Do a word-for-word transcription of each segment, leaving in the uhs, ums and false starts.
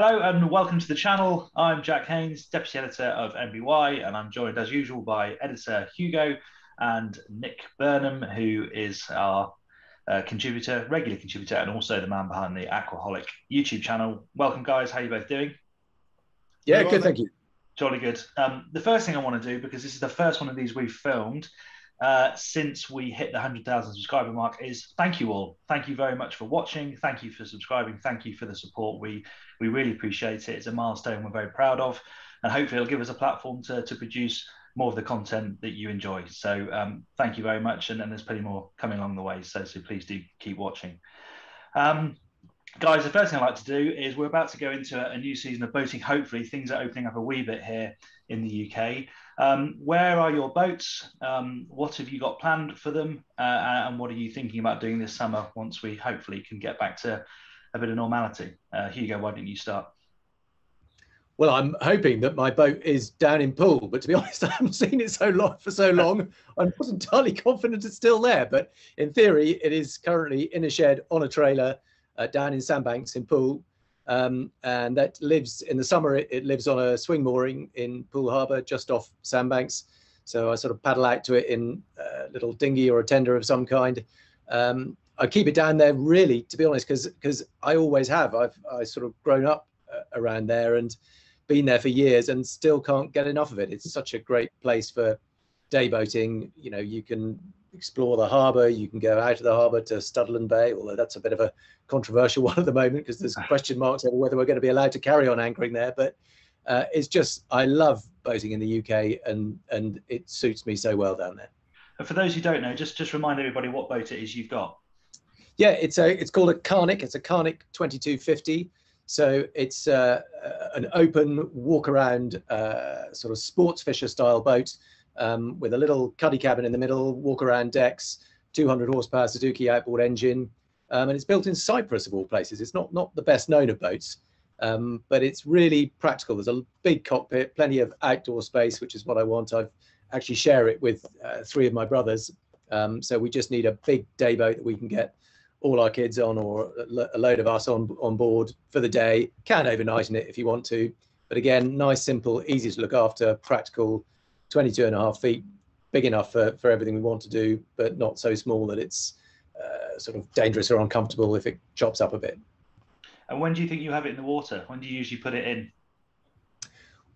Hello and welcome to the channel. I'm Jack Haynes, Deputy Editor of M B Y, and I'm joined as usual by Editor Hugo and Nick Burnham, who is our uh, contributor, regular contributor, and also the man behind the Aquaholic YouTube channel. Welcome guys, how are you both doing? Yeah, good, thank you. Jolly good. Um, the first thing I want to do, because this is the first one of these we've filmed uh, since we hit the one hundred thousand subscriber mark, is thank you all. Thank you very much for watching. Thank you for subscribing. Thank you for the support. We we really appreciate it. It's a milestone we're very proud of, and hopefully it'll give us a platform to, to produce more of the content that you enjoy. So um, thank you very much. And, and there's plenty more coming along the way. So, so please do keep watching. Um, guys, the first thing I'd like to do is we're about to go into a, a new season of boating. Hopefully things are opening up a wee bit here in the U K. Um, where are your boats? Um, what have you got planned for them? Uh, and what are you thinking about doing this summer once we hopefully can get back to a bit of normality? Uh, Hugo, why don't you start? Well, I'm hoping that my boat is down in Poole, but to be honest, I haven't seen it so long for so long. I'm not entirely confident it's still there, but in theory, it is currently in a shed on a trailer uh, down in Sandbanks in Poole, um, and that lives in the summer. It, it lives on a swing mooring in Poole Harbour, just off Sandbanks. So I sort of paddle out to it in a little dinghy or a tender of some kind. Um, I keep it down there, really, to be honest, because because I always have. I've I sort of grown up uh, around there and been there for years and still can't get enough of it. It's such a great place for day boating. You know, you can explore the harbour, you can go out of the harbour to Studland Bay, although that's a bit of a controversial one at the moment because there's question marks over whether we're going to be allowed to carry on anchoring there. But uh, it's just, I love boating in the U K, and and it suits me so well down there. And for those who don't know, just just remind everybody what boat it is you've got. Yeah, it's a it's called a Carnic. It's a Carnic twenty-two fifty. So it's uh, an open walk around uh, sort of sports fisher style boat um, with a little cuddy cabin in the middle, walk around decks, two hundred horsepower Suzuki outboard engine. Um, and it's built in Cyprus of all places. It's not, not the best known of boats, um, but it's really practical. There's a big cockpit, plenty of outdoor space, which is what I want. I've actually share it with uh, three of my brothers. Um, so we just need a big day boat that we can get all our kids on, or a load of us on on board for the day. Can overnight in it if you want to, but again, nice, simple, easy to look after, practical, twenty-two and a half feet, big enough for, for everything we want to do, but not so small that it's uh, sort of dangerous or uncomfortable if it chops up a bit. And when do you think you have it in the water? When do you usually put it in?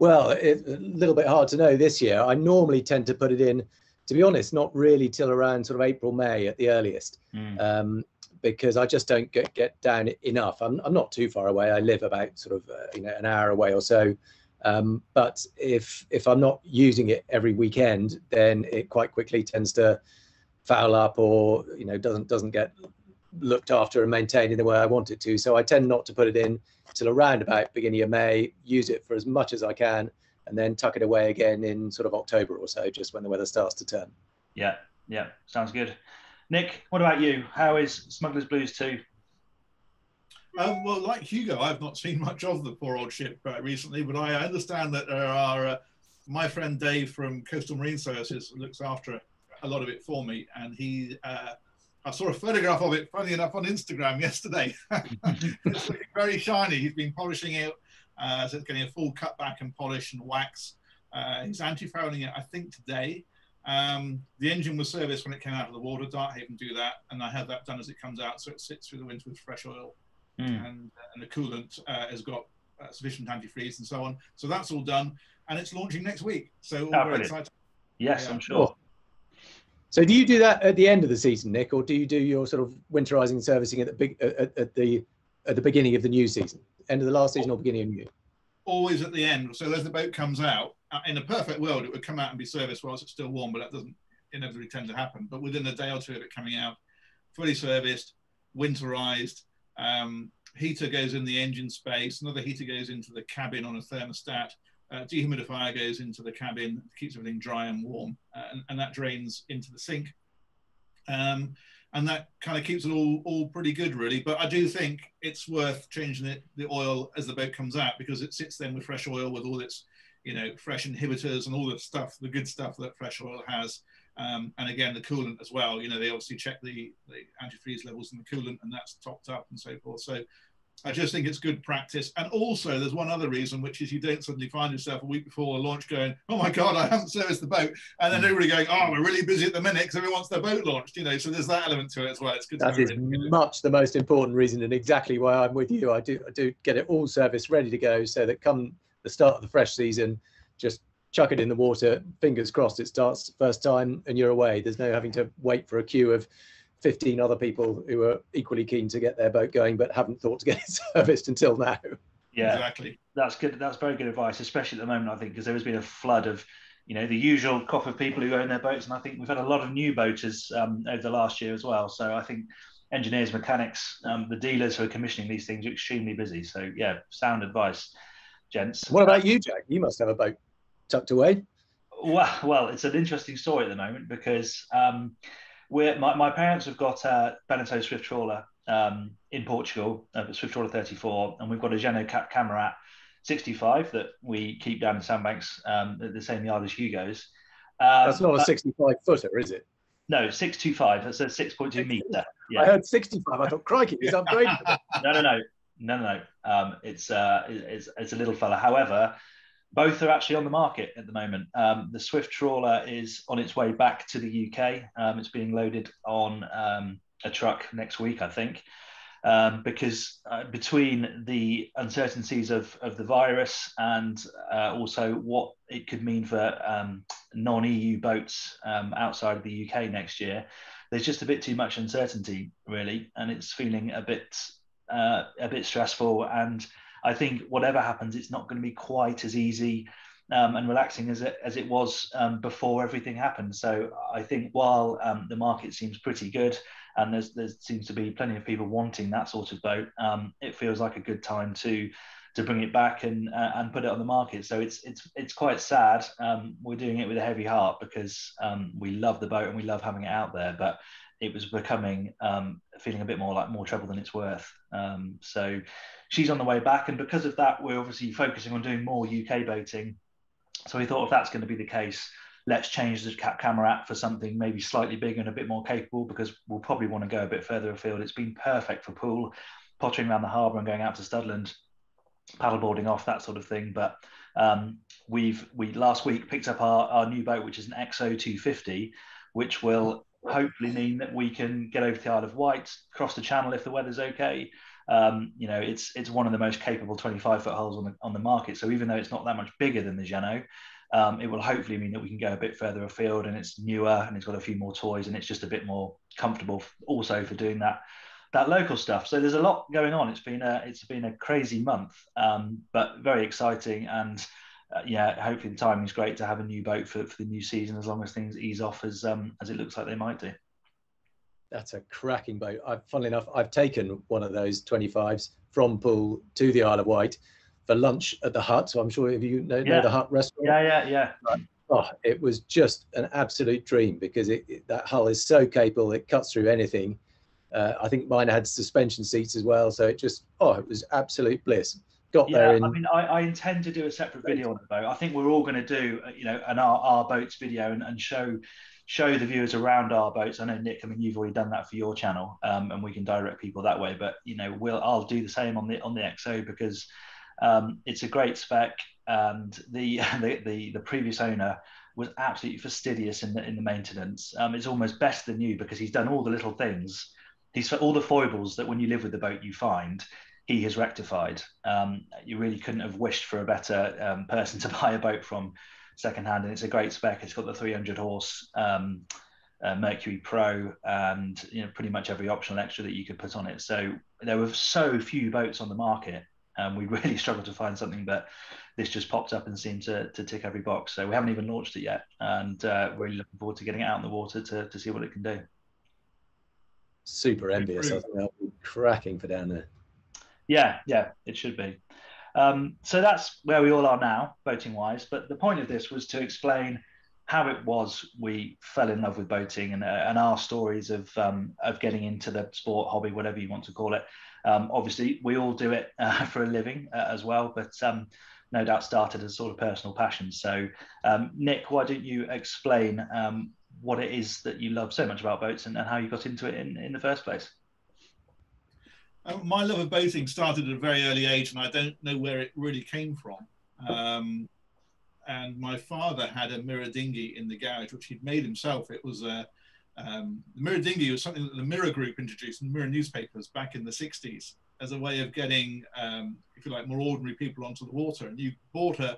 Well, it's a little bit hard to know this year. I normally tend to put it in, to be honest, not really till around sort of April, May at the earliest. Mm. Um, because I just don't get, get down enough. I'm, I'm not too far away. I live about sort of uh, you know, an hour away or so. Um, but if if I'm not using it every weekend, then it quite quickly tends to foul up, or you know doesn't doesn't get looked after and maintained in the way I want it to. So I tend not to put it in till around about beginning of May. Use it for as much as I can, and then tuck it away again in sort of October or so, just when the weather starts to turn. Yeah, yeah, sounds good. Nick, what about you? How is Smugglers Blues two? Uh, well, like Hugo, I've not seen much of the poor old ship uh, recently, but I understand that there are, uh, my friend Dave from Coastal Marine Services looks after a lot of it for me, and he, uh, I saw a photograph of it, funny enough, on Instagram yesterday. It's looking very shiny. He's been polishing it, uh, so it's getting a full cut back and polish and wax. Uh, he's anti-fouling it, I think, today. Um, the engine was serviced when it came out of the water. Darthaven do that, and I have that done as it comes out, so it sits through the winter with fresh oil. Mm. and, and the coolant uh, has got uh, sufficient antifreeze and so on. So that's all done, and it's launching next week. So all oh, very excited. Yes, yeah. I'm sure. So do you do that at the end of the season, Nick, or do you do your sort of winterizing and servicing at the big at, at the at the beginning of the new season, end of the last season or beginning of new? Always at the end. So as the boat comes out, in a perfect world, it would come out and be serviced whilst it's still warm, but that doesn't inevitably tend to happen. But within a day or two of it coming out, fully serviced, winterized, um, heater goes in the engine space, another heater goes into the cabin on a thermostat, uh, dehumidifier goes into the cabin, keeps everything dry and warm, uh, and, and that drains into the sink. Um, and that kind of keeps it all, all pretty good, really. But I do think it's worth changing the, the oil as the boat comes out, because it sits then with fresh oil with all its you know, fresh inhibitors and all the stuff, the good stuff that fresh oil has. Um, and again, the coolant as well, you know, they obviously check the, the antifreeze levels in the coolant, and that's topped up and so forth. So I just think it's good practice. And also there's one other reason, which is you don't suddenly find yourself a week before a launch going, oh my God, I haven't serviced the boat. And then everybody going, oh, we're really busy at the minute because everyone wants their boat launched, you know, so there's that element to it as well. It's good. That is much the most important reason, and exactly why I'm with you. I do, I do get it all serviced, ready to go, so that come the start of the fresh season, just chuck it in the water, fingers crossed it starts the first time and you're away. There's no having to wait for a queue of fifteen other people who are equally keen to get their boat going but haven't thought to get it serviced until now. Yeah, exactly. That's good. That's very good advice, especially at the moment, I think, because there has been a flood of, you know, the usual crop of people who own their boats, and I think we've had a lot of new boaters um, over the last year as well. So I think engineers, mechanics, um, the dealers who are commissioning these things are extremely busy. So yeah, sound advice, gents. What about you, Jack? You must have a boat tucked away. Well, well, it's an interesting story at the moment because um, We're, my, my parents have got a Beneteau swift trawler um, in Portugal, a swift trawler thirty-four, and we've got a Jeanneau Cap Camarat sixty-five that we keep down in Sandbanks um, at the same yard as Hugo's. Um, That's not a sixty-five footer, is it? No, six twenty-five. That's a six point two metre. Yeah. I heard sixty-five. I thought, crikey, he's upgraded. no, no, no, no, no, no. Um, it's, uh, it's, it's a little fella. However, both are actually on the market at the moment. Um, the swift trawler is on its way back to the U K. Um, it's being loaded on um, a truck next week, I think, um, because uh, between the uncertainties of, of the virus and uh, also what it could mean for um, non-E U boats um, outside of the U K next year, there's just a bit too much uncertainty, really, and it's feeling a bit uh, a bit stressful. And I think whatever happens, it's not going to be quite as easy um, and relaxing as it, as it was um, before everything happened. So I think while um, the market seems pretty good and there's, there seems to be plenty of people wanting that sort of boat, um, it feels like a good time to to bring it back and uh, and put it on the market. So it's it's it's quite sad. Um, we're doing it with a heavy heart because um, we love the boat and we love having it out there, but it was becoming um, feeling a bit more like more trouble than it's worth. Um, so she's on the way back. And because of that, we're obviously focusing on doing more U K boating. So we thought if that's going to be the case, let's change the Cap Camarat for something maybe slightly bigger and a bit more capable, because we'll probably want to go a bit further afield. It's been perfect for Poole, pottering around the harbour and going out to Studland, paddleboarding off, that sort of thing. But um, we've we last week picked up our, our new boat, which is an X O two fifty, which will hopefully mean that we can get over to the Isle of Wight, cross the channel if the weather's okay. Um, you know, it's it's one of the most capable twenty-five foot hulls on the on the market. So even though it's not that much bigger than the Jeanneau, um, it will hopefully mean that we can go a bit further afield, and it's newer and it's got a few more toys and it's just a bit more comfortable also for doing that that local stuff. So there's a lot going on. It's been a it's been a crazy month, um, but very exciting. And Uh, yeah, hopefully the timing is great to have a new boat for, for the new season, as long as things ease off as um, as it looks like they might do. That's a cracking boat. I, funnily enough, I've taken one of those twenty-fives from Poole to the Isle of Wight for lunch at the Hut. So I'm sure if you know, yeah. know the Hut restaurant. Yeah, yeah, yeah. But, oh, it was just an absolute dream, because it, it, that hull is so capable, it cuts through anything. Uh, I think mine had suspension seats as well. So it just, oh, it was absolute bliss. Got yeah, there in... I mean, I, I intend to do a separate video on the boat. I think we're all going to do, you know, an our, our boats video and, and show show the viewers around our boats. I know, Nick, I mean, you've already done that for your channel, um, and we can direct people that way. But you know, we'll I'll do the same on the on the X O, because um, it's a great spec, and the the the, the previous owner was absolutely fastidious in the in the maintenance. Um, it's almost best than new, because he's done all the little things. He's all the foibles that when you live with the boat you find, he has rectified. Um, you really couldn't have wished for a better um, person to buy a boat from secondhand, and it's a great spec. It's got the three hundred horse um, uh, Mercury Pro, and you know, pretty much every optional extra that you could put on it. So there were so few boats on the market, and we really struggled to find something, but this just popped up and seemed to, to tick every box. So we haven't even launched it yet, and uh, we're really looking forward to getting it out in the water to, to see what it can do. Super envious. I think that'll be cracking for down there. Yeah, yeah, it should be. Um, so that's where we all are now, boating-wise. But the point of this was to explain how it was we fell in love with boating, and uh, and our stories of um, of getting into the sport, hobby, whatever you want to call it. Um, obviously, we all do it uh, for a living uh, as well, but um, no doubt started as sort of personal passion. So, um, Nick, why don't you explain um, what it is that you love so much about boats, and, and how you got into it in, in the first place? My love of boating started at a very early age, and I don't know where it really came from. Um, and my father had a mirror dinghy in the garage, which he'd made himself. It was a um, the mirror dinghy was something that the Mirror Group introduced in the Mirror newspapers back in the sixties as a way of getting, um, if you like, more ordinary people onto the water. And you bought a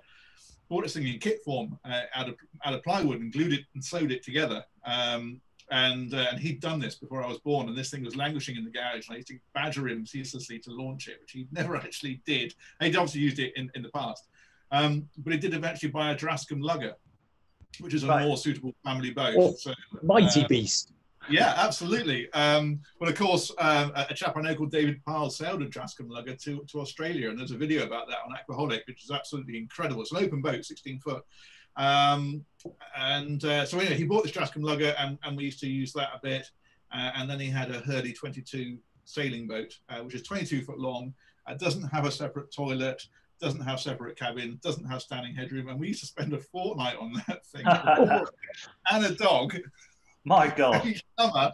bought this thing in kit form uh, out of out of plywood and glued it and sewed it together. Um, And, uh, and he'd done this before I was born, and this thing was languishing in the garage, and I used to badger him ceaselessly to launch it, which he never actually did. He'd obviously used it in, in the past, um, but he did eventually buy a Drascombe lugger, which is a right. more suitable family boat. Well, so, uh, mighty beast. Yeah, absolutely. Um, well, of course, uh, a chap I know called David Pyle sailed a Drascombe lugger to, to Australia, and there's a video about that on Aquaholic, which is absolutely incredible. It's an open boat, sixteen foot. Um, and uh, so anyway, he bought this Drascombe lugger, and, and we used to use that a bit. Uh, and then he had a Hurley twenty-two sailing boat, uh, which is twenty-two foot long. Uh, doesn't have a separate toilet, doesn't have separate cabin, doesn't have standing headroom. And we used to spend a fortnight on that thing and a dog. My God. Each summer,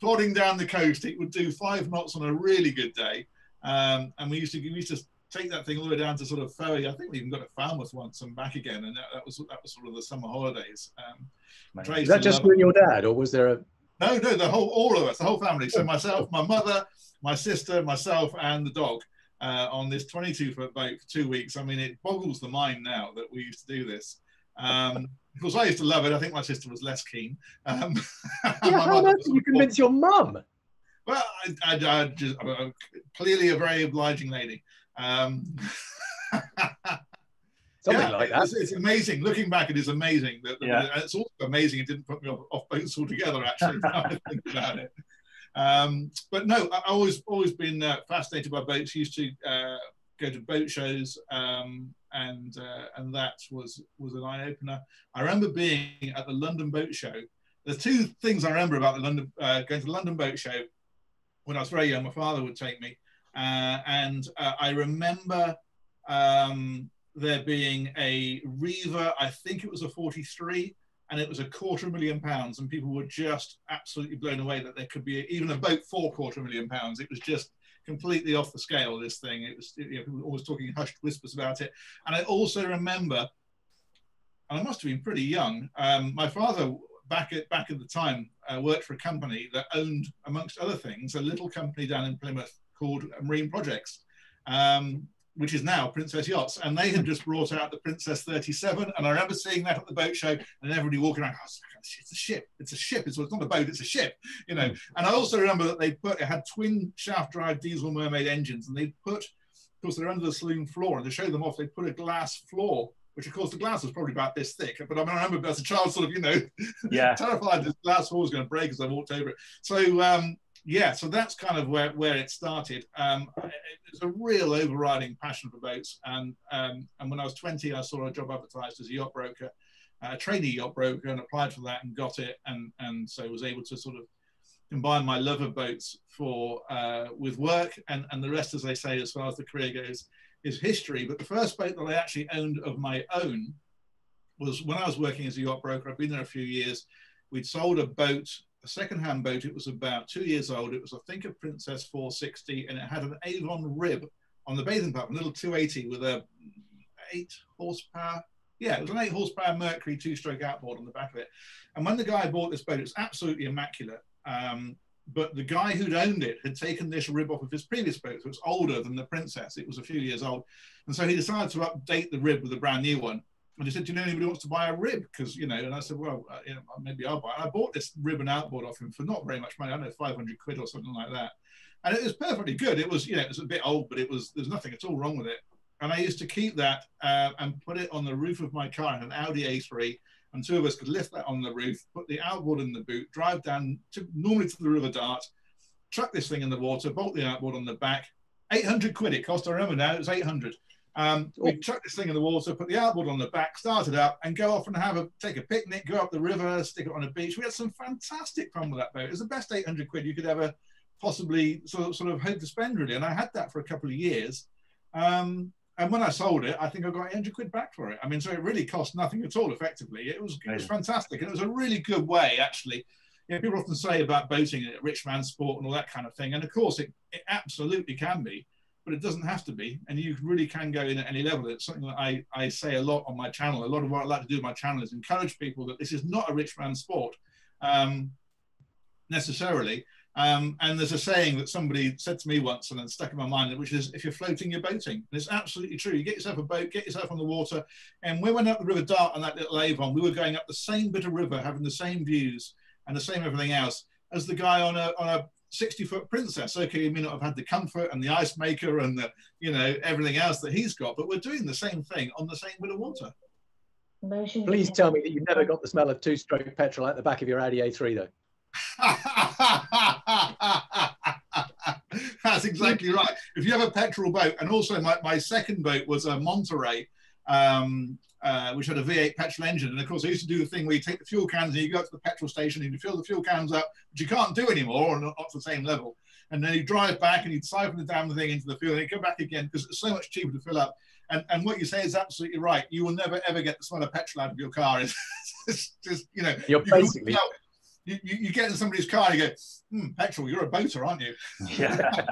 plodding down the coast, it would do five knots on a really good day. Um, and we used to, we used to take that thing all the way down to sort of Ferry. I think we even got to Falmouth once and back again, and that, that was that was sort of the summer holidays. Um, was that just you and your dad, or was there a? No, no, the whole, all of us, the whole family. So myself, my mother, my sister, myself, and the dog uh, on this twenty-two foot boat for two weeks. I mean, it boggles the mind now that we used to do this. Um, of course, I used to love it. I think my sister was less keen. Um, yeah, how did you convince your mum? Well, I, I, I just I'm clearly a very obliging lady. Um, Something yeah, like that. It's, it's amazing. Looking back, it is amazing. That, yeah. It's also amazing it didn't put me off, off boats altogether, actually, now I think about it. Um, but no, I've always, always been uh, fascinated by boats. Used to uh, go to boat shows, um, and, uh, and that was, was an eye-opener. I remember being at the London Boat Show. There's two things I remember about the London uh, going to the London Boat Show. When I was very young, my father would take me. Uh, and uh, I remember um, there being a Riva, I think it was a forty-three, and it was a quarter million pounds, and people were just absolutely blown away that there could be a, even a boat for quarter million pounds. It was just completely off the scale, this thing. It was, you know, people were always talking hushed whispers about it. And I also remember, and I must have been pretty young, um, my father back at, back at the time uh, worked for a company that owned, amongst other things, a little company down in Plymouth called Marine Projects, um, which is now Princess Yachts. And they had just brought out the Princess thirty-seven. And I remember seeing that at the boat show and everybody walking around, oh, it's a ship, it's a ship. It's, well, it's not a boat, it's a ship, you know. And I also remember that they put, it had twin shaft drive diesel Mermaid engines, and they put, of course they're under the saloon floor, and to show them off, they put a glass floor, which of course the glass was probably about this thick, but I, mean, I remember as a child sort of, you know, yeah. terrified this glass floor was gonna break as I walked over it. So, um, yeah, so that's kind of where, where it started. Um, it's a real overriding passion for boats. And, um, and when I was twenty, I saw a job advertised as a yacht broker, a trainee yacht broker, and applied for that and got it. And, and so was able to sort of combine my love of boats for, uh, with work. And, and the rest, as they say, as far as the career goes, is history. But the first boat that I actually owned of my own was when I was working as a yacht broker. I've been there a few years. We'd sold a boat, a second-hand boat. It was about two years old. It was, I think, a Princess four sixty, and it had an Avon rib on the bathing platform, a little two eighty with a eight horsepower. Yeah, it was an eight horsepower Mercury two-stroke outboard on the back of it. And when the guy bought this boat, it was absolutely immaculate. Um, but the guy who'd owned it had taken this rib off of his previous boat, so it was older than the Princess. It was a few years old, and so he decided to update the rib with a brand new one. And he said, do you know anybody who wants to buy a rib? Because, you know, and I said, well, uh, you know, maybe I'll buy it. I bought this rib and outboard off him for not very much money. I don't know, five hundred quid or something like that. And it was perfectly good. It was, you know, it was a bit old, but it was, there's nothing at all wrong with it. And I used to keep that uh, and put it on the roof of my car in an Audi A three. And two of us could lift that on the roof, put the outboard in the boot, drive down to, normally to the River Dart, chuck this thing in the water, bolt the outboard on the back. eight hundred quid it cost. I remember now, it was eight hundred. Um, we chuck this thing in the water, put the outboard on the back, start it up, and go off and have a take a picnic, go up the river, stick it on a beach. We had some fantastic fun with that boat. It was the best eight hundred quid you could ever possibly sort of, sort of hope to spend, really. And I had that for a couple of years. Um, and when I sold it, I think I got eight hundred quid back for it. I mean, so it really cost nothing at all, effectively. It was, it was fantastic. And it was a really good way, actually, you know, people often say about boating, a rich man's sport and all that kind of thing. And of course, it, it absolutely can be, but it doesn't have to be. And you really can go in at any level. It's something that I, I say a lot on my channel. A lot of what I like to do with my channel is encourage people that this is not a rich man's sport um, necessarily. Um, and there's a saying that somebody said to me once and then stuck in my mind, which is, if you're floating, you're boating. And it's absolutely true. You get yourself a boat, get yourself on the water. And we went up the River Dart on that little Avon. We were going up the same bit of river, having the same views and the same everything else as the guy on a, on a sixty foot Princess. Okay, you may not have had the comfort and the ice maker and the, you know, everything else that he's got, but we're doing the same thing on the same bit of water. Please tell me that you've never got the smell of two-stroke petrol out the back of your Audi A three, though. That's exactly right. If you have a petrol boat, and also my, my second boat was a Monterey, um, uh, which had a V eight petrol engine. And of course, I used to do the thing where you take the fuel cans and you go up to the petrol station and you fill the fuel cans up, which you can't do anymore, or not, not to the same level. And then you drive back and you siphon the damn thing into the fuel and you come back again, because it's so much cheaper to fill up. And, and what you say is absolutely right. You will never, ever get the smell of petrol out of your car. It's just, just, you know, you're basically. You You, you, you get in somebody's car and you go, hmm, petrol, you're a boater, aren't you? Yeah.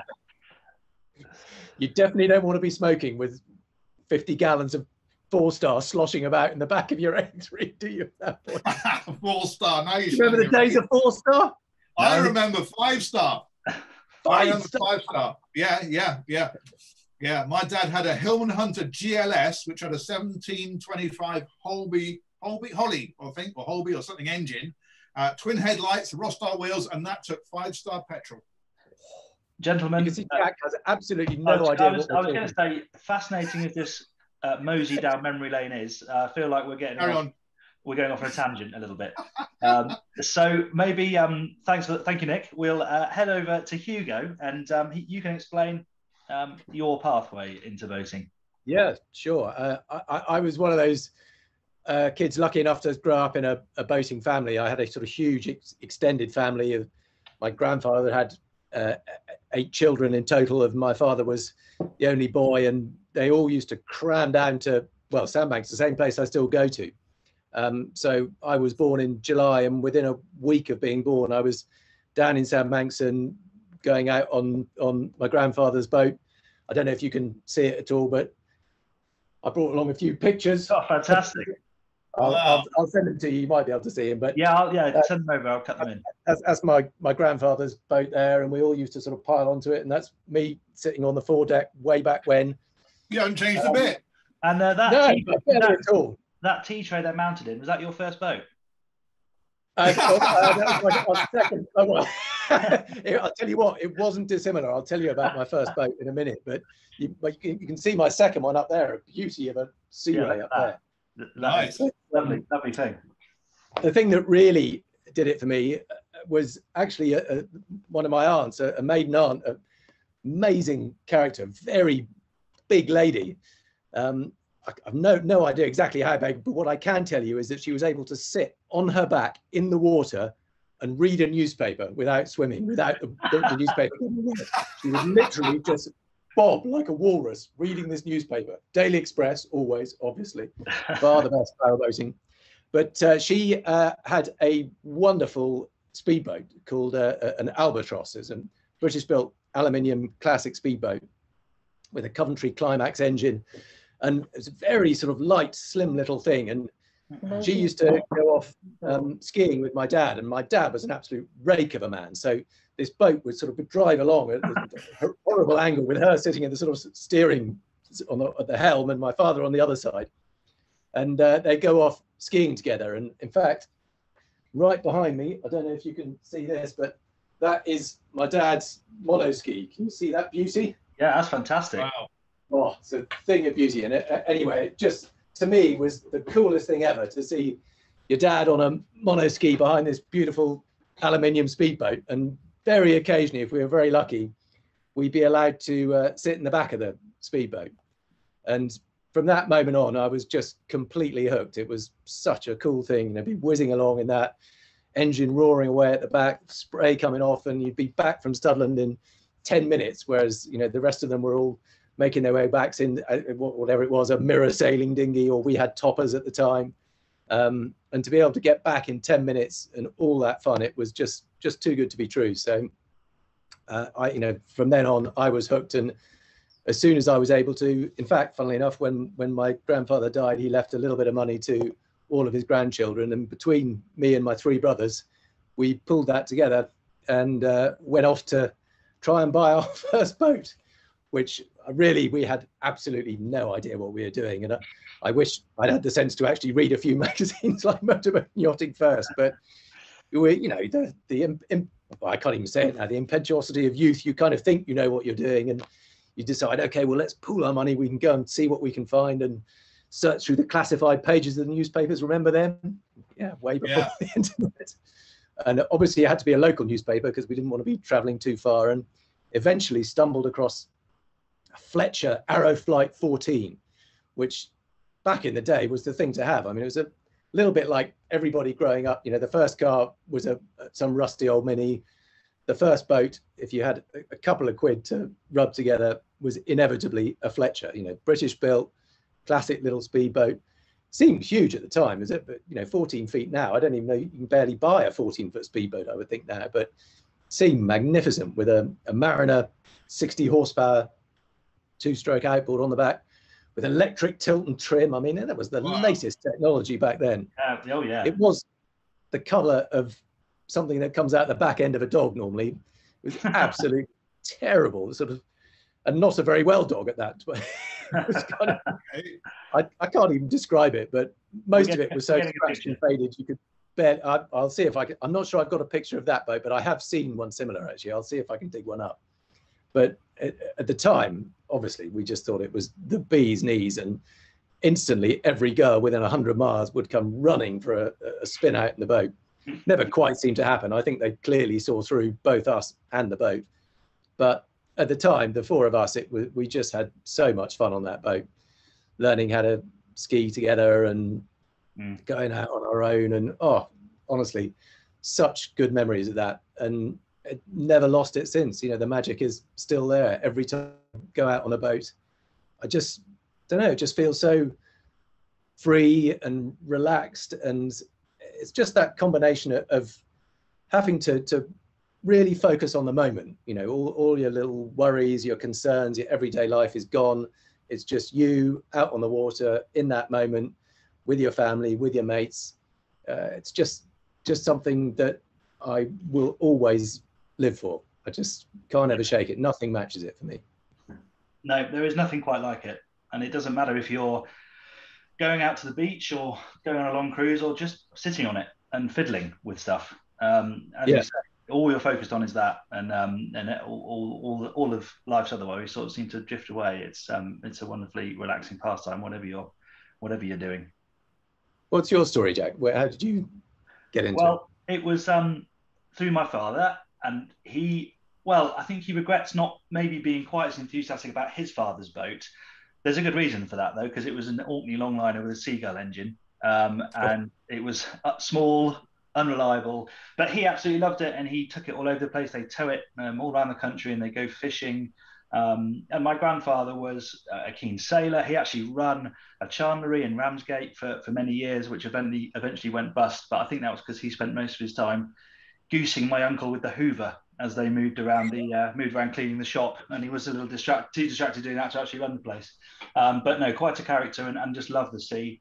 You definitely don't want to be smoking with fifty gallons of four-star sloshing about in the back of your A three, do you? At that point? Four-star. Now you remember the days of four-star? I no. remember five-star. Five-star. Five-star. Yeah, yeah, yeah. Yeah, my dad had a Hillman Hunter G L S, which had a seventeen twenty-five Holby, Holby, Holly, I think, or Holby or something engine. Uh, twin headlights, Rostar wheels, and that took five-star petrol. Gentlemen, you can see Jack has absolutely no I was, idea. I was, was going to say, fascinating as this uh, mosey down memory lane is, uh, I feel like we're getting off, we're going off on a tangent a little bit. Um, so maybe um, thanks for thank you, Nick. We'll uh, head over to Hugo, and um, he, you can explain um, your pathway into boating. Yeah, sure. Uh, I, I was one of those. Uh, kids lucky enough to grow up in a, a boating family. I had a sort of huge ex extended family. Of my grandfather had uh, eight children in total, and my father was the only boy, and they all used to cram down to, well, Sandbanks, the same place I still go to. Um, so I was born in July, and within a week of being born, I was down in Sandbanks and going out on, on my grandfather's boat. I don't know if you can see it at all, but I brought along a few pictures. Oh, fantastic. I'll, wow. I'll, I'll send them to you. You might be able to see him, but yeah, I'll, yeah, uh, send them over. I'll cut them in. That's, that's my my grandfather's boat there, and we all used to sort of pile onto it, and that's me sitting on the foredeck way back when. You haven't changed um, a bit. And uh, that no, tea, that, at all. That tea tray that mounted in, was that your first boat? Uh, uh, that was my, my second. Oh, well, I'll tell you what, it wasn't dissimilar. I'll tell you about my first boat in a minute, but you, but you, can, you can see my second one up there, a beauty of a sea ray yeah, up that. there. Nice. Lovely, lovely thing. The thing that really did it for me was actually a, a, one of my aunts, a, a maiden aunt, an amazing character, very big lady. Um, I, I've no, no idea exactly how big, but what I can tell you is that she was able to sit on her back in the water and read a newspaper without swimming, without the, the newspaper. She would literally just bob like a walrus reading this newspaper. Daily Express, always, obviously, bar the best power boating. But uh, she uh, had a wonderful speedboat called uh, an Albatross. It's a British-built aluminium classic speedboat with a Coventry Climax engine. And it's a very sort of light, slim little thing. And she used to go off um, skiing with my dad. And my dad was an absolute rake of a man. So this boat would sort of drive along at a horrible angle with her sitting in the sort of steering on the, at the helm and my father on the other side. And uh, they go off skiing together. And in fact, right behind me, I don't know if you can see this, but that is my dad's mono ski. Can you see that beauty? Yeah, that's fantastic. Wow. Oh, it's a thing of beauty. And it, anyway, it just, to me, was the coolest thing ever to see your dad on a mono ski behind this beautiful aluminium speedboat. And very occasionally, if we were very lucky, we'd be allowed to uh, sit in the back of the speedboat. And from that moment on, I was just completely hooked. It was such a cool thing. You know, be whizzing along in that engine roaring away at the back, spray coming off, and you'd be back from Studland in ten minutes, whereas, you know, the rest of them were all making their way back in uh, whatever it was, a mirror sailing dinghy, or we had toppers at the time. Um, and to be able to get back in ten minutes and all that fun, it was just just too good to be true. So uh, I, you know, from then on, I was hooked, and as soon as I was able to, in fact, funnily enough, when when my grandfather died, he left a little bit of money to all of his grandchildren, and between me and my three brothers, we pulled that together and uh, went off to try and buy our first boat, which really we had absolutely no idea what we were doing. And I, I wish I'd had the sense to actually read a few magazines like Motorboat Yachting first, but we, you know, the, the imp, imp, well, I can't even say it now, the impetuosity of youth, you kind of think you know what you're doing, and you decide, okay, well, let's pool our money, we can go and see what we can find and search through the classified pages of the newspapers. Remember them? Yeah, way before yeah. the internet. And obviously it had to be a local newspaper because we didn't want to be traveling too far, and eventually stumbled across Fletcher Arrow Flight fourteen, which back in the day was the thing to have. I mean, it was a little bit like everybody growing up, you know, the first car was a some rusty old Mini. The first boat, if you had a couple of quid to rub together, was inevitably a Fletcher, you know, British built, classic little speedboat. Seemed huge at the time, is it? But, you know, fourteen feet now, I don't even know, you can barely buy a fourteen foot speedboat, I would think now, but seemed magnificent with a, a Mariner sixty horsepower, two stroke outboard on the back with electric tilt and trim. I mean, that was the wow. latest technology back then. Uh, oh yeah. It was the color of something that comes out the back end of a dog normally. It was absolutely terrible, sort of, and not a very well dog at that. kind of, I, I can't even describe it, but most of it was so scratched and faded you could bet. I, I'll see if I can, I'm not sure I've got a picture of that boat, but I have seen one similar actually. I'll see if I can dig one up. But at, at the time, obviously, we just thought it was the bee's knees, and instantly every girl within a hundred miles would come running for a, a spin out in the boat. Never quite seemed to happen. I think they clearly saw through both us and the boat. But at the time, the four of us, it was, we just had so much fun on that boat, learning how to ski together and mm. going out on our own. And oh, honestly, such good memories of that. And it never lost it since. You know, the magic is still there. Every time I go out on a boat, I just don't know, just feel so free and relaxed. And it's just that combination of having to, to really focus on the moment. You know, all, all your little worries, your concerns, your everyday life is gone. It's just you out on the water in that moment with your family, with your mates. Uh, it's just just something that I will always live for. I just can't ever shake it. Nothing matches it for me. No, there is nothing quite like it. And it doesn't matter if you're going out to the beach or going on a long cruise or just sitting on it and fiddling with stuff. Um, as yeah. you say, all you're focused on is that, and um, and it, all all all of life's otherwise sort of seem to drift away. It's um, it's a wonderfully relaxing pastime, whatever you're, whatever you're doing. What's your story, Jack? Where, how did you get into it? Well, it was um, through my father, and he, well, I think he regrets not maybe being quite as enthusiastic about his father's boat. There's a good reason for that, though, because it was an Orkney longliner with a Seagull engine, um, and it was small, unreliable, but he absolutely loved it, and he took it all over the place. They tow it um, all around the country, and they go fishing. Um, and my grandfather was a keen sailor. He actually ran a chandlery in Ramsgate for, for many years, which eventually eventually went bust. But I think that was because he spent most of his time goosing my uncle with the Hoover as they moved around the uh, moved around cleaning the shop, and he was a little distract too distracted doing that to actually run the place. Um, but no, quite a character, and, and just loved the sea.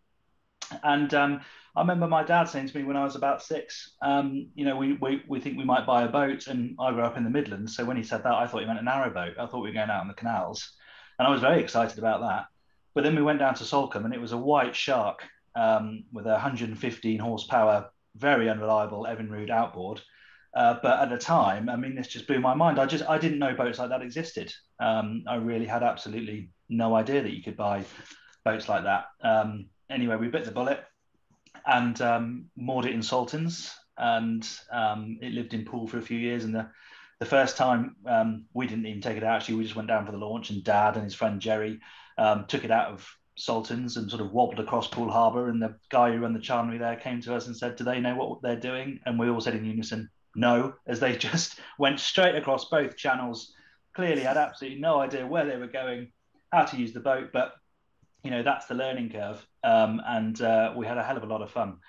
And um, I remember my dad saying to me when I was about six, um, you know, we, we we think we might buy a boat. And I grew up in the Midlands, so when he said that, I thought he meant a narrow boat. I thought we were going out on the canals, and I was very excited about that. But then we went down to Salcombe, and it was a White Shark um, with a one hundred fifteen horsepower, very unreliable Evinrude outboard. Uh, but at the time, I mean, this just blew my mind. I just I didn't know boats like that existed. Um, I really had absolutely no idea that you could buy boats like that. Um, Anyway, we bit the bullet and um, moored it in Saltons, and um, it lived in Poole for a few years. And the, the first time um, we didn't even take it out, actually, we just went down for the launch, and Dad and his friend Jerry um, took it out of Saltons and sort of wobbled across Poole Harbour. And the guy who ran the chandlery there came to us and said, "Do they know what they're doing?" And we all said in unison, "No," as they just went straight across both channels. Clearly had absolutely no idea where they were going, how to use the boat, but you know, that's the learning curve. Um, and uh, we had a hell of a lot of fun.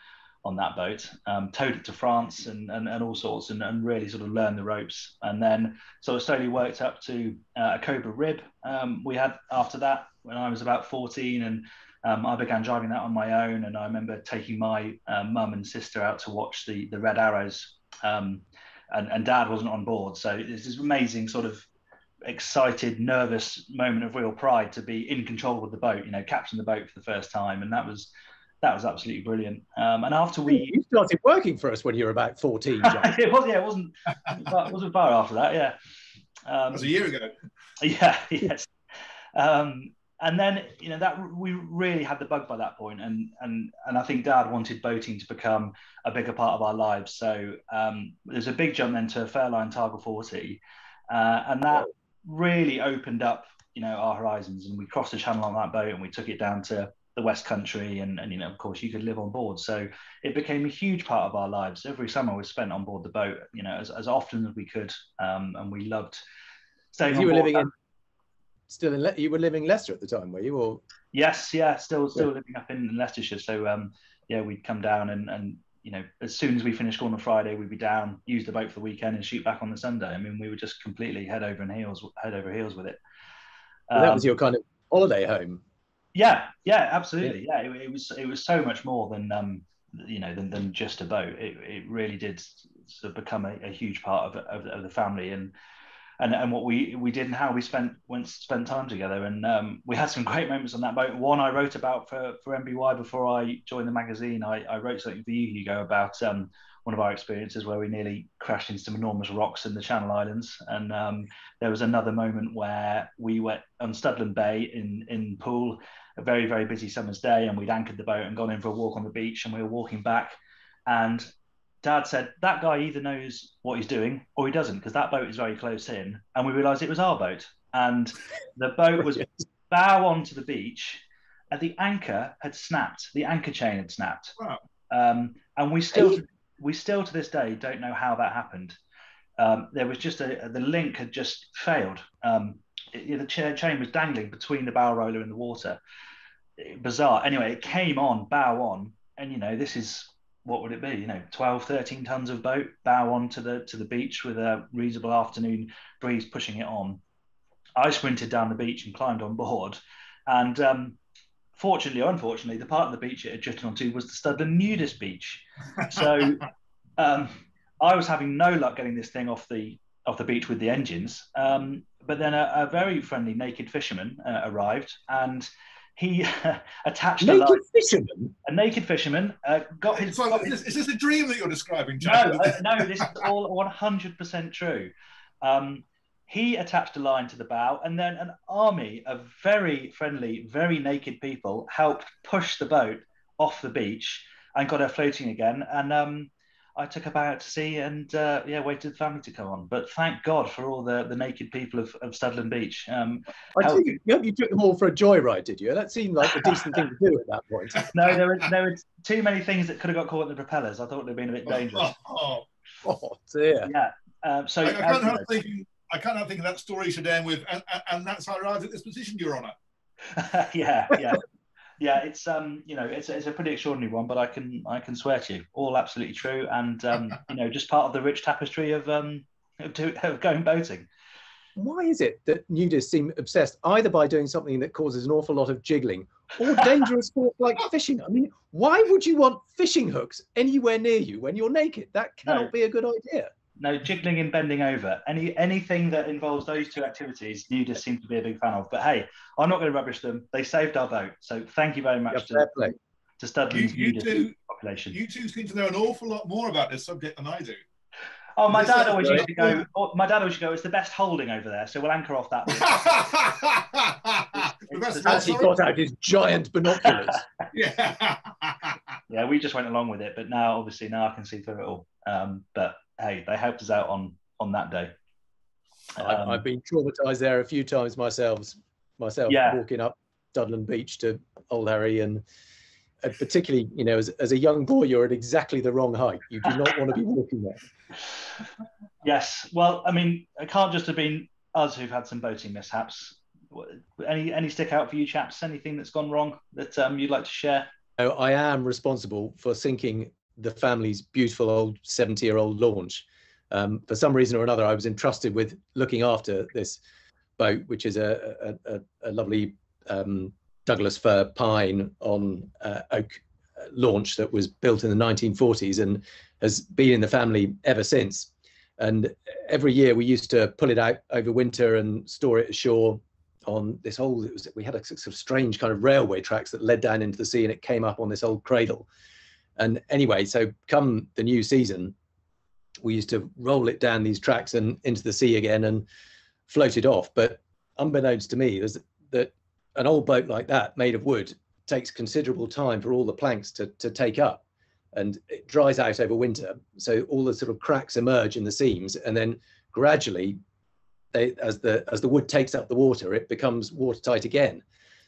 on that boat, um, towed it to France and, and, and all sorts, and, and really sort of learned the ropes. And then sort of slowly worked up to uh, a Cobra rib um, we had after that when I was about fourteen, and um, I began driving that on my own. And I remember taking my uh, mum and sister out to watch the, the Red Arrows, um, and, and Dad wasn't on board. So it's this amazing sort of excited, nervous moment of real pride to be in control of the boat, you know, captain the boat for the first time. And that was, that was absolutely brilliant. Um, and after we... You started working for us when you were about fourteen, Jack. It was, yeah, it wasn't, it wasn't far after that, yeah. Um, it was a year ago. Yeah, yes. Um, and then, you know, that we really had the bug by that point. And, and, and I think Dad wanted boating to become a bigger part of our lives. So um, there's a big jump then to Fairline Targa forty. Uh, and that... Whoa. Really opened up, you know, our horizons, and we crossed the channel on that boat and we took it down to the West Country, and, and you know, of course you could live on board, so it became a huge part of our lives. Every summer was spent on board the boat, you know, as, as often as we could, um, and we loved staying on board. You were living in, still in Le you were living in Leicester at the time, were you? Or yes, yeah, still still yeah. living up in Leicestershire. So um, yeah, we'd come down and and you know, as soon as we finished school on a Friday, we'd be down, use the boat for the weekend and shoot back on the Sunday. I mean, we were just completely head over and heels, head over heels with it. Um, that was your kind of holiday home. Yeah, yeah, absolutely. Yeah, yeah it, it was. It was so much more than um, you know, than, than just a boat. It, it really did sort of become a, a huge part of, of of the family, and and and what we we did and how we spent went spent time together. And um, we had some great moments on that boat. One I wrote about for, for M B Y before I joined the magazine. I, I wrote something for you, Hugo, about um, one of our experiences where we nearly crashed into some enormous rocks in the Channel Islands. And um, there was another moment where we went on Studland Bay in, in Poole, a very, very busy summer's day, and we'd anchored the boat and gone in for a walk on the beach, and we were walking back, and Dad said, that guy either knows what he's doing or he doesn't, because that boat is very close in. And we realised it was our boat. And the boat was bow onto the beach, and the anchor had snapped. The anchor chain had snapped. Wow. Um, and we still, we still to this day don't know how that happened. Um, there was just a, the link had just failed. Um, it, the chain was dangling between the bow roller and the water. Bizarre. Anyway, it came on, bow on. And, you know, this is... what would it be, you know, twelve, thirteen tons of boat, bow on to the, to the beach with a reasonable afternoon breeze pushing it on. I sprinted down the beach and climbed on board. And um, fortunately or unfortunately, the part of the beach it had drifted onto was the Studland nudist beach. So um, I was having no luck getting this thing off the, off the beach with the engines. Um, but then a, a very friendly naked fisherman uh, arrived, and he uh, attached naked a, line, fisherman? a naked fisherman. Uh, got his, so got is, his, is this a dream that you're describing, Jack? No, uh, no, this is all one hundred percent true. Um, he attached a line to the bow, and then an army of very friendly, very naked people helped push the boat off the beach and got her floating again. And um, I took her out to sea, and uh, yeah, waited for the family to come on. But thank God for all the, the naked people of, of Studland Beach. Um, I think you, you took them all for a joyride, did you? That seemed like a decent thing to do at that point. No, there were, there were too many things that could have got caught in the propellers. I thought they'd been a bit dangerous. Oh, oh, oh dear. Yeah. Um, so I, I can't help you know, thinking. I can't help thinking that story should end with, and, and, and that's how I arrived at this position, Your Honour. Yeah. Yeah. Yeah, it's um, you know, it's it's a pretty extraordinary one, but I can I can swear to you, all absolutely true, and um, you know, just part of the rich tapestry of um, of, do, of going boating. Why is it that nudists seem obsessed either by doing something that causes an awful lot of jiggling, or dangerous sports like fishing? I mean, why would you want fishing hooks anywhere near you when you're naked? That cannot no. be a good idea. No, jiggling and bending over. Any anything that involves those two activities, nudists seem to be a big fan of. But hey, I'm not going to rubbish them. They saved our boat, so thank you very much yeah, to, to Studland's you, you nudist population. You two seem to know an awful lot more about this subject than I do. Oh, my dad always used to go. My dad always used to go. It's the best holding over there, so we'll anchor off that. As he got out his giant binoculars. Yeah. Yeah, we just went along with it, but now obviously now I can see through it all. Um, but hey, they helped us out on on that day. Um, I, I've been traumatized there a few times myself. Myself yeah. walking up Studland Beach to Old Harry, and uh, particularly, you know, as, as a young boy, you're at exactly the wrong height. You do not want to be walking there. Yes, well, I mean, it can't just have been us who've had some boating mishaps. Any any stick out for you, chaps? Anything that's gone wrong that um, you'd like to share? No, I am responsible for sinking the family's beautiful old seventy year old launch. Um, for some reason or another, I was entrusted with looking after this boat, which is a, a, a lovely um, Douglas fir pine on uh, oak launch that was built in the nineteen forties and has been in the family ever since. And every year we used to pull it out over winter and store it ashore on this whole, it was, we had a sort of strange kind of railway tracks that led down into the sea, and it came up on this old cradle. And anyway, so come the new season, we used to roll it down these tracks and into the sea again and float it off. But unbeknownst to me, there's that an old boat like that made of wood takes considerable time for all the planks to, to take up, and it dries out over winter. So all the sort of cracks emerge in the seams, and then gradually they, as the as the wood takes up the water, it becomes watertight again.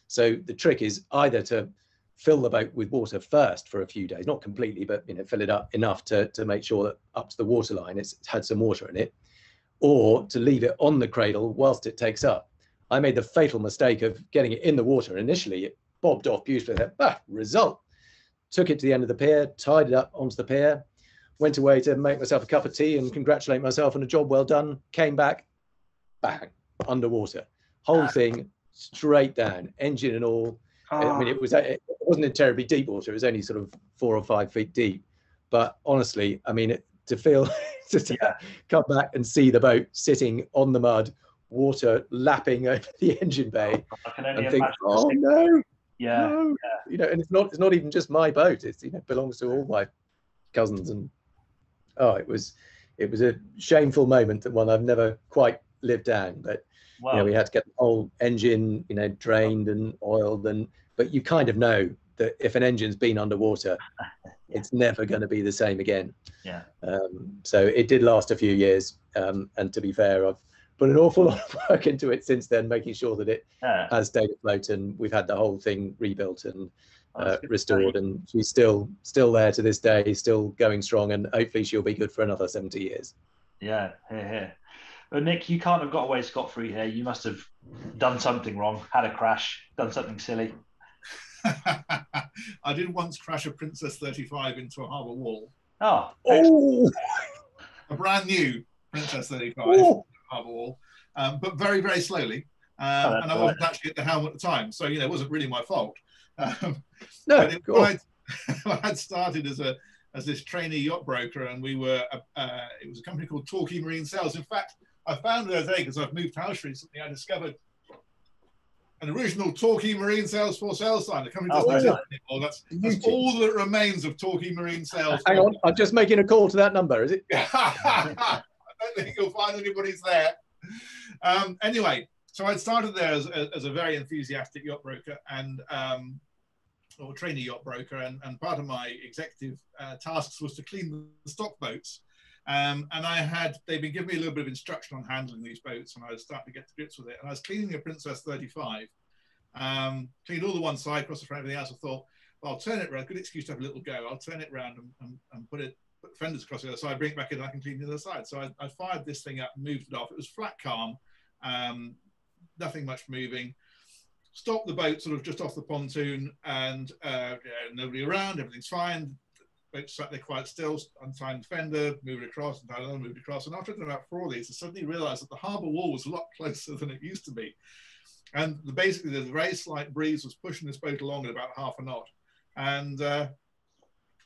So the trick is either to fill the boat with water first for a few days, not completely, but you know, fill it up enough to, to make sure that up to the waterline it's had some water in it, or to leave it on the cradle whilst it takes up. I made the fatal mistake of getting it in the water. Initially it bobbed off beautifully, said, ah, result. Took it to the end of the pier, tied it up onto the pier, went away to make myself a cup of tea and congratulate myself on a job well done, came back, bang, underwater. Whole thing straight down, engine and all. Oh. I mean, it, was, it wasn't in terribly deep water. It was only sort of four or five feet deep. But honestly, I mean, it, to feel, to yeah. come back and see the boat sitting on the mud, water lapping over the engine bay. I can only and think, oh, no. Yeah, no. yeah, you know, and it's not it's not even just my boat. It's you know belongs to all my cousins, and oh, it was it was a shameful moment, that one I've never quite lived down. But wow. you know, we had to get the whole engine you know drained and oiled, and but you kind of know that if an engine's been underwater, yeah. it's never going to be the same again. Yeah. Um, so it did last a few years, um, and to be fair, I've put an awful lot of work into it since then, making sure that it yeah. has stayed afloat, and we've had the whole thing rebuilt and uh, oh, restored, and she's still still there to this day, still going strong, and hopefully she'll be good for another seventy years. Yeah, here, here. Well, Nick, you can't have got away scot-free here. You must have done something wrong, had a crash, done something silly. I did once crash a Princess thirty-five into a harbour wall. Oh, oh. A brand new Princess thirty-five. Ooh. Harbour wall, um, but very, very slowly, um, oh, and I wasn't right. actually at the helm at the time, so you know it wasn't really my fault. Um, no, but it, cool. I had started as a as this trainee yacht broker, and we were uh, uh, it was a company called Torquay Marine Sales. In fact, I found it today because I've moved house recently. I discovered an original Torquay Marine Sales for sale sign. The company doesn't exist anymore. That's, that's all that remains of Torquay Marine Sales. Hang on, I'm just making a call to that number. Is it? I don't think you'll find anybody's there. Um, anyway, so I'd started there as, as a very enthusiastic yacht broker and um, or trainee yacht broker, and, and part of my executive uh, tasks was to clean the stock boats. Um, and I had, they'd been giving me a little bit of instruction on handling these boats, and I was starting to get to grips with it. And I was cleaning a Princess thirty-five, um, cleaned all the one side, across the front, everything else. I thought, well, I'll turn it around, good excuse to have a little go. I'll turn it around and, and, and put it, fenders across the other side, bring it back in, I can clean the other side. So I, I fired this thing up, moved it off. It was flat calm, um, nothing much moving. Stopped the boat sort of just off the pontoon, and uh, yeah, nobody around, everything's fine. The boat sat there quite still, untied the fender, moved it across, and I moved it across. And after about four of these, I suddenly realized that the harbor wall was a lot closer than it used to be. And the, basically the very slight breeze was pushing this boat along at about half a knot. And uh,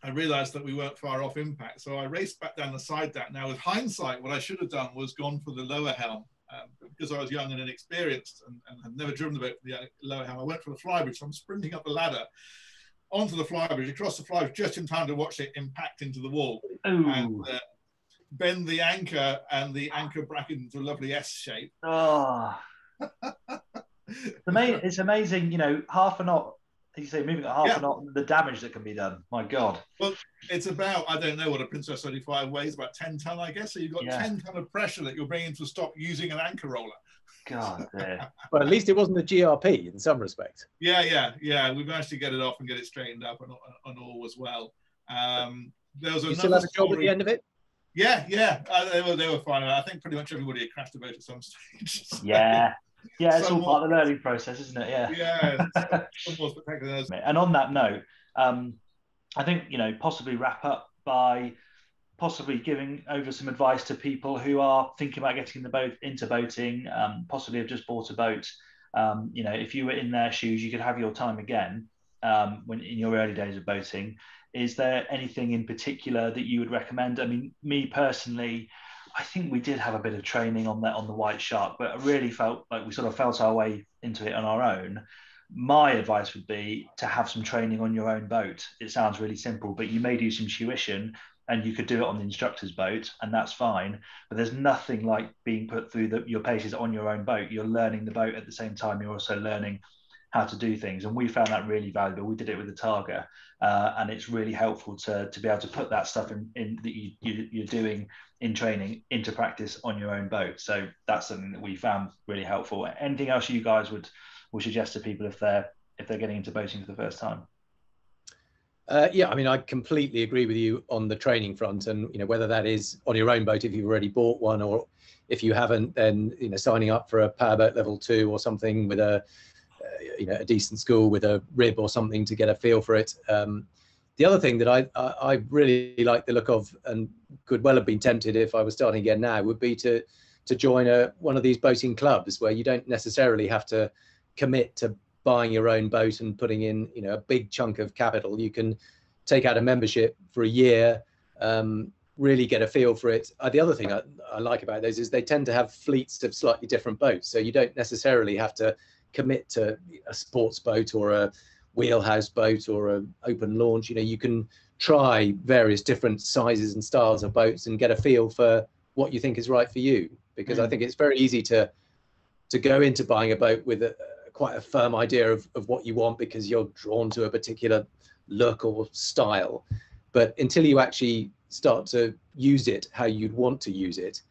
I realized that we weren't far off impact. So I raced back down the side deck. Now with hindsight, what I should have done was gone for the lower helm. Um, because I was young and inexperienced and, and had never driven the boat for the lower helm, I went for the flybridge. So I'm sprinting up the ladder onto the flybridge, across the flybridge, just in time to watch it impact into the wall. Ooh. And uh, bend the anchor and the anchor bracket into a lovely S shape. Oh. It's, amazing, it's amazing, you know, half a knot. You say moving at half yeah. a knot, the damage that can be done. My God. Well, it's about, I don't know what a Princess thirty-five weighs, about ten ton, I guess. So you've got yeah. ten ton of pressure that you're bringing to stop using an anchor roller. God. Yeah. Well, at least it wasn't a G R P in some respects. Yeah, yeah, yeah. We managed to get it off and get it straightened up, and, and all was well. Um, there was you still had a job at the end of it? Yeah, yeah. Uh, they, were, they were fine. I think pretty much everybody had crashed a boat at some stage. So. Yeah. Yeah, it's all part of the learning process, isn't it? Yeah. Yeah. And on that note, um, I think, you know, possibly wrap up by possibly giving over some advice to people who are thinking about getting the boat into boating, um, possibly have just bought a boat. Um, you know, if you were in their shoes, you could have your time again um, when in your early days of boating. Is there anything in particular that you would recommend? I mean, me personally, I think we did have a bit of training on that on the White Shark, but I really felt like we sort of felt our way into it on our own. My advice would be to have some training on your own boat. It sounds really simple, but you may do some tuition and you could do it on the instructor's boat, and that's fine. But there's nothing like being put through the, your paces on your own boat. You're learning the boat at the same time. You're also learning how to do things. And we found that really valuable. We did it with the Targa, uh, and it's really helpful to, to be able to put that stuff in, in that you, you, you're doing in training into practice on your own boat. So that's something that we found really helpful. Anything else you guys would, would suggest to people if they're, if they're getting into boating for the first time? Uh, yeah, I mean, I completely agree with you on the training front, and you know, whether that is on your own boat if you've already bought one, or if you haven't, then you know, signing up for a powerboat level two or something with a uh, you know, a decent school with a rib or something to get a feel for it. Um, the other thing that I, I I really like the look of, and could well have been tempted if I was starting again now, would be to to join a one of these boating clubs where you don't necessarily have to commit to buying your own boat and putting in, you know, a big chunk of capital. You can take out a membership for a year, um, really get a feel for it. Uh, the other thing I, I like about those is they tend to have fleets of slightly different boats. So you don't necessarily have to commit to a sports boat or a wheelhouse boat or an open launch. You know, you can try various different sizes and styles of boats and get a feel for what you think is right for you. Because mm. I think it's very easy to, to go into buying a boat with a, quite a firm idea of, of what you want because you're drawn to a particular look or style, but until you actually start to use it how you'd want to use it,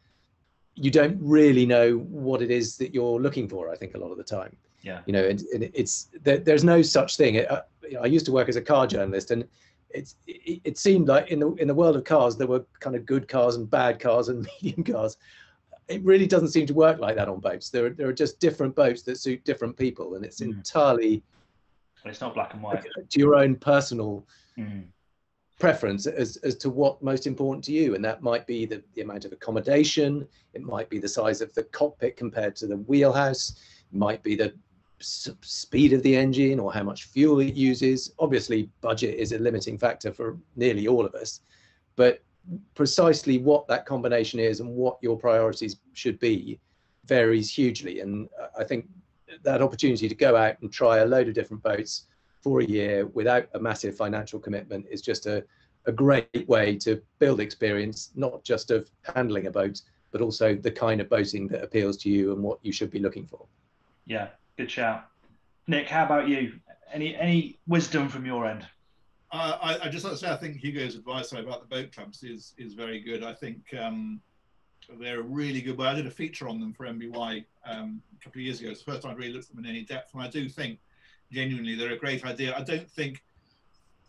you don't really know what it is that you're looking for, I think, a lot of the time. Yeah, you know, and, and it's there, there's no such thing. I, you know, I used to work as a car journalist, and it's it, it seemed like in the in the world of cars there were kind of good cars and bad cars and medium cars. It really doesn't seem to work like that on boats. There are, there are just different boats that suit different people, and it's mm. entirely. But it's not black and white. To your own personal mm. preference as as to what most important to you, and that might be the, the amount of accommodation. It might be the size of the cockpit compared to the wheelhouse. It might be the speed of the engine or how much fuel it uses. Obviously, budget is a limiting factor for nearly all of us, but precisely what that combination is and what your priorities should be varies hugely. And I think that opportunity to go out and try a load of different boats for a year without a massive financial commitment is just a, a great way to build experience, not just of handling a boat, but also the kind of boating that appeals to you and what you should be looking for. Yeah, good shout. Nick, how about you? Any, any wisdom from your end? Uh, I, I just like to say, I think Hugo's advice about the boat clubs is is very good. I think um, they're a really good way. I did a feature on them for M B Y um, a couple of years ago. It's the first time I really looked at them in any depth, and I do think genuinely they're a great idea. I don't think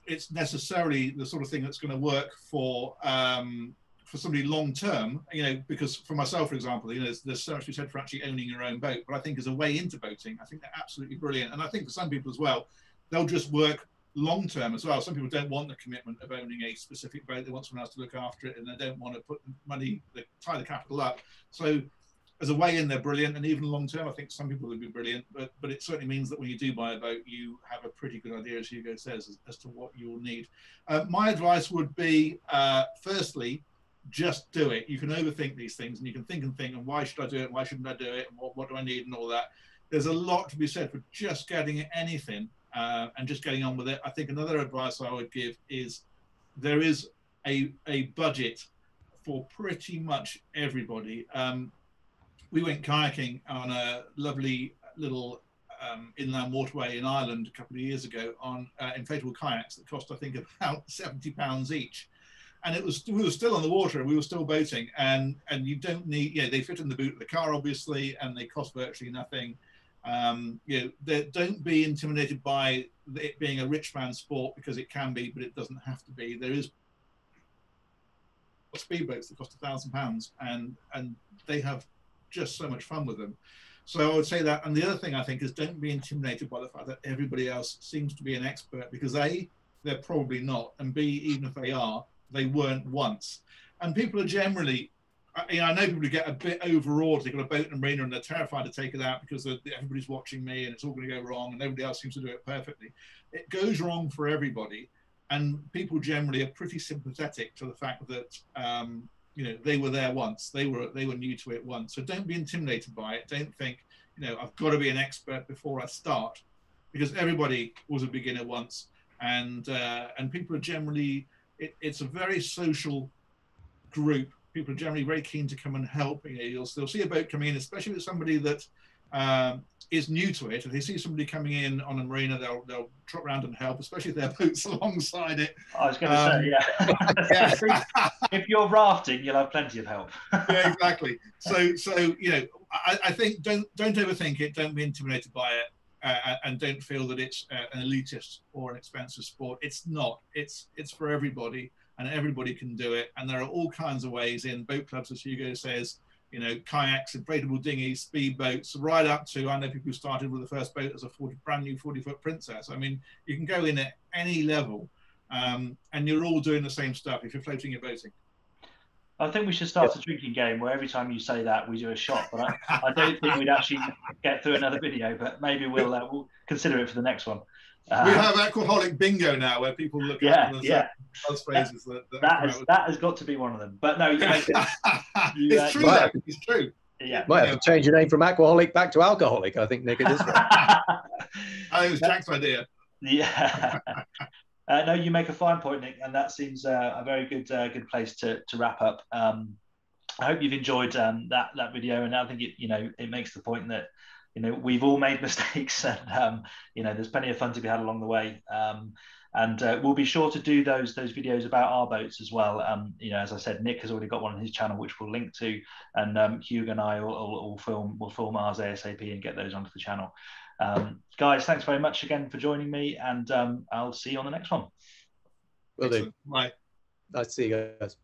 it's necessarily the sort of thing that's going to work for um, for somebody long term. You know, because for myself, for example, you know, there's, there's so much to be said for actually owning your own boat. But I think as a way into boating, I think they're absolutely brilliant. And I think for some people as well, they'll just work long term as well. Some people don't want the commitment of owning a specific boat. They want someone else to look after it, and they don't want to put money, they tie the capital up. So as a way in, they're brilliant, and even long term I think some people would be brilliant, but but it certainly means that when you do buy a boat you have a pretty good idea, as Hugo says, as, as to what you'll need. Uh, my advice would be uh firstly, just do it. You can overthink these things, and you can think and think, and why should I do it, why shouldn't I do it, and what, what do I need, and all that. There's a lot to be said for just getting at anything Uh, and just getting on with it. I think another advice I would give is there is a, a budget for pretty much everybody. Um, we went kayaking on a lovely little um, inland waterway in Ireland a couple of years ago on uh, inflatable kayaks that cost, I think, about seventy pounds each. And it was, we were still on the water and we were still boating, and, and you don't need, you know, they fit in the boot of the car, obviously, and they cost virtually nothing. Um, you know, don't be intimidated by it being a rich man's sport, because it can be, but it doesn't have to be. There is speedboats that cost a thousand pounds, and and they have just so much fun with them. So I would say that. And the other thing I think is, don't be intimidated by the fact that everybody else seems to be an expert, because A, they're probably not, and B, even if they are, they weren't once. And people are generally, I, you know, I know people who get a bit overawed. They've got a boat and a marina and they're terrified to take it out because everybody's watching me and it's all going to go wrong and everybody else seems to do it perfectly. It goes wrong for everybody. And people generally are pretty sympathetic to the fact that, um, you know, they were there once, they were they were new to it once. So don't be intimidated by it. Don't think, you know, I've got to be an expert before I start, because everybody was a beginner once. And uh, and people are generally, it, it's a very social group. People are generally very keen to come and help. You know, you'll still see a boat coming in, especially with somebody that um, is new to it. If they see somebody coming in on a marina, they'll they'll trot around and help, especially if their boat's alongside it. I was going to um, say, yeah. yeah. If you're rafting, you'll have plenty of help. Yeah, exactly. So so you know, I, I think don't don't overthink it. Don't be intimidated by it. Uh, and don't feel that it's uh, an elitist or an expensive sport. It's not. It's it's for everybody, and everybody can do it. And there are all kinds of ways in boat clubs, as Hugo says, you know, kayaks, inflatable dinghies, speedboats, right up to, I know people who started with the first boat as a forty, brand new forty-foot Princess. I mean, you can go in at any level, um, and you're all doing the same stuff if you're floating your boating. I think we should start a drinking game where every time you say that, we do a shot. But I, I don't think we'd actually get through another video, but maybe we'll, uh, we'll consider it for the next one. Um, we have Aquaholic bingo now where people look yeah, at yeah. those phrases. That, that, that, has, that has got to be one of them. But no, you make it, you, it's, uh, true, might, it's true. Yeah. Might have to change your name from Aquaholic back to Alcoholic, I think, Nick, at this point. Oh, it was Jack's idea. Yeah. Uh, no, you make a fine point, Nick, and that seems uh, a very good uh, good place to, to wrap up. Um, I hope you've enjoyed um, that that video, and I think it you know it makes the point that you know we've all made mistakes, and um, you know there's plenty of fun to be had along the way. Um, and uh, we'll be sure to do those those videos about our boats as well. Um, you know, as I said, Nick has already got one on his channel, which we'll link to, and um, Hugo and I will, will, will film will film ours ASAP and get those onto the channel. Um, guys, thanks very much again for joining me, and um, I'll see you on the next one. Will do. Bye. Nice to see you guys.